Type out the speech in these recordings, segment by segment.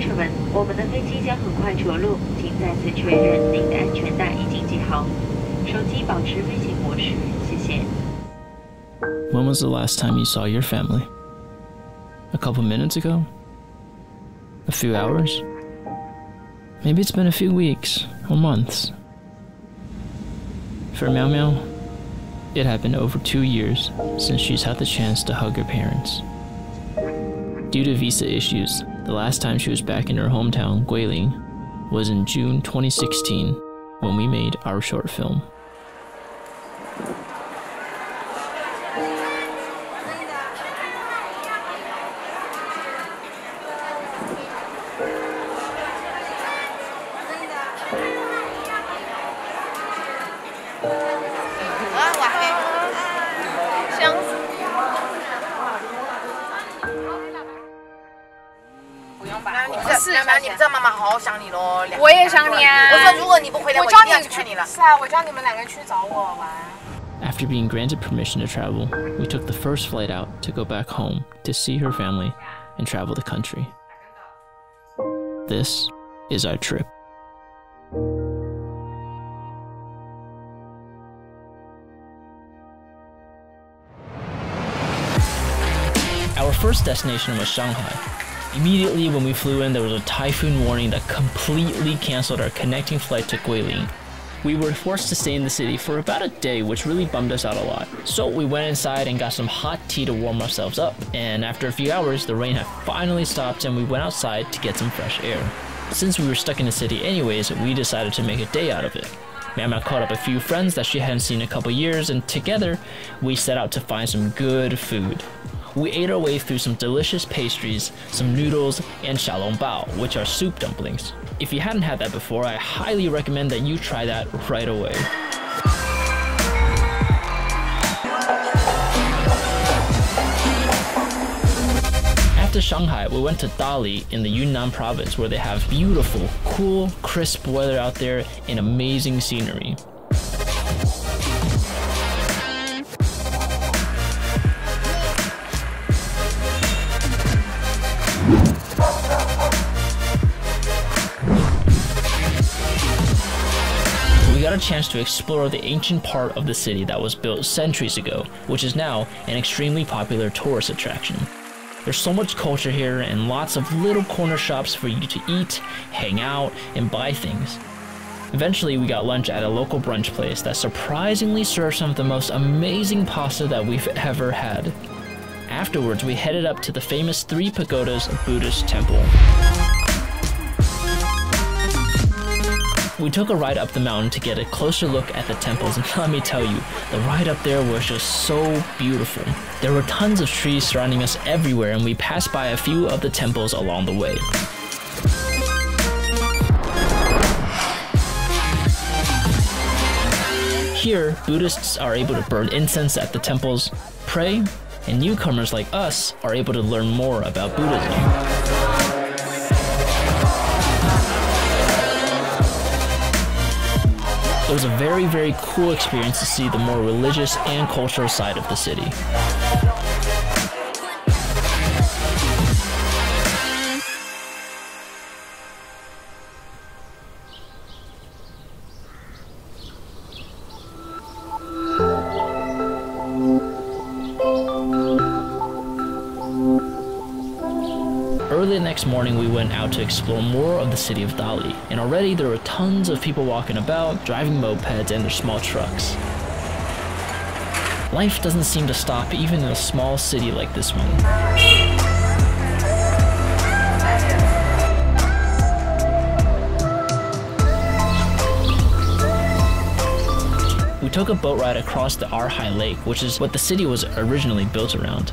gentlemen, 我们的飞机将很快着陆，请再次确认您的安全带已经系好，手机保持飞行模式，谢谢。When was the last time you saw your family? A couple minutes ago? A few hours? Maybe it's been a few weeks or months. For Miaomiao, it had been over 2 years since she's had the chance to hug her parents. Due to visa issues, the last time she was back in her hometown, Guilin, was in June 2016 when we made our short film. After being granted permission to travel, we took the first flight out to go back home to see her family and travel the country. This is our trip. Our first destination was Shanghai. Immediately when we flew in, there was a typhoon warning that completely canceled our connecting flight to Guilin. We were forced to stay in the city for about a day, which really bummed us out a lot. So we went inside and got some hot tea to warm ourselves up, and after a few hours, the rain had finally stopped and we went outside to get some fresh air. Since we were stuck in the city anyways, we decided to make a day out of it. Miaomiao called up a few friends that she hadn't seen in a couple years, and together, we set out to find some good food. We ate our way through some delicious pastries, some noodles, and xiaolongbao, which are soup dumplings. If you hadn't had that before, I highly recommend that you try that right away. After Shanghai, we went to Dali in the Yunnan province, where they have beautiful, cool, crisp weather out there and amazing scenery. A chance to explore the ancient part of the city that was built centuries ago, which is now an extremely popular tourist attraction. There's so much culture here and lots of little corner shops for you to eat, hang out, and buy things. Eventually, we got lunch at a local brunch place that surprisingly served some of the most amazing pasta that we've ever had. Afterwards, we headed up to the famous Three Pagodas Buddhist Temple. We took a ride up the mountain to get a closer look at the temples, and let me tell you, the ride up there was just so beautiful. There were tons of trees surrounding us everywhere, and we passed by a few of the temples along the way. Here, Buddhists are able to burn incense at the temples, pray, and newcomers like us are able to learn more about Buddhism. It was a very, very cool experience to see the more religious and cultural side of the city. Early the next morning, we went out to explore more of the city of Dali, and already there were tons of people walking about, driving mopeds and their small trucks. Life doesn't seem to stop even in a small city like this one. We took a boat ride across the Erhai Lake, which is what the city was originally built around.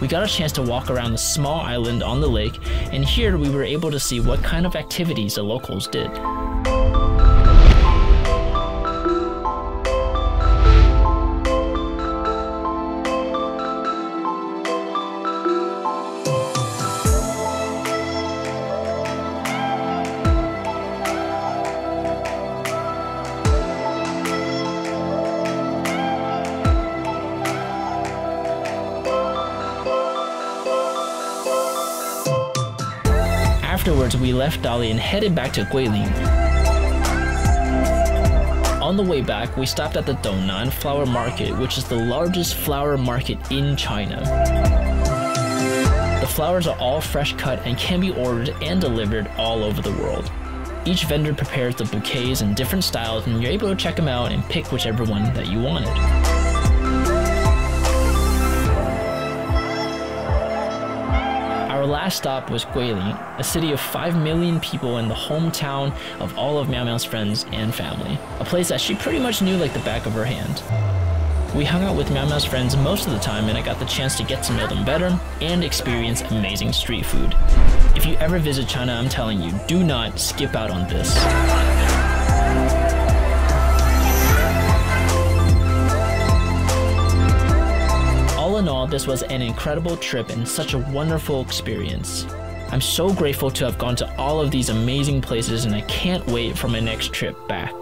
We got a chance to walk around the small island on the lake, and here we were able to see what kind of activities the locals did. Afterwards, we left Dali and headed back to Guilin. On the way back, we stopped at the Dounan Flower Market, which is the largest flower market in China. The flowers are all fresh cut and can be ordered and delivered all over the world. Each vendor prepares the bouquets in different styles, and you're able to check them out and pick whichever one that you wanted. Our last stop was Guilin, a city of 5 million people and the hometown of all of Miaomiao's friends and family, a place that she pretty much knew like the back of her hand. We hung out with Miaomiao's friends most of the time, and I got the chance to get to know them better and experience amazing street food. If you ever visit China, I'm telling you, do not skip out on this. All in all, this was an incredible trip and such a wonderful experience. I'm so grateful to have gone to all of these amazing places, and I can't wait for my next trip back.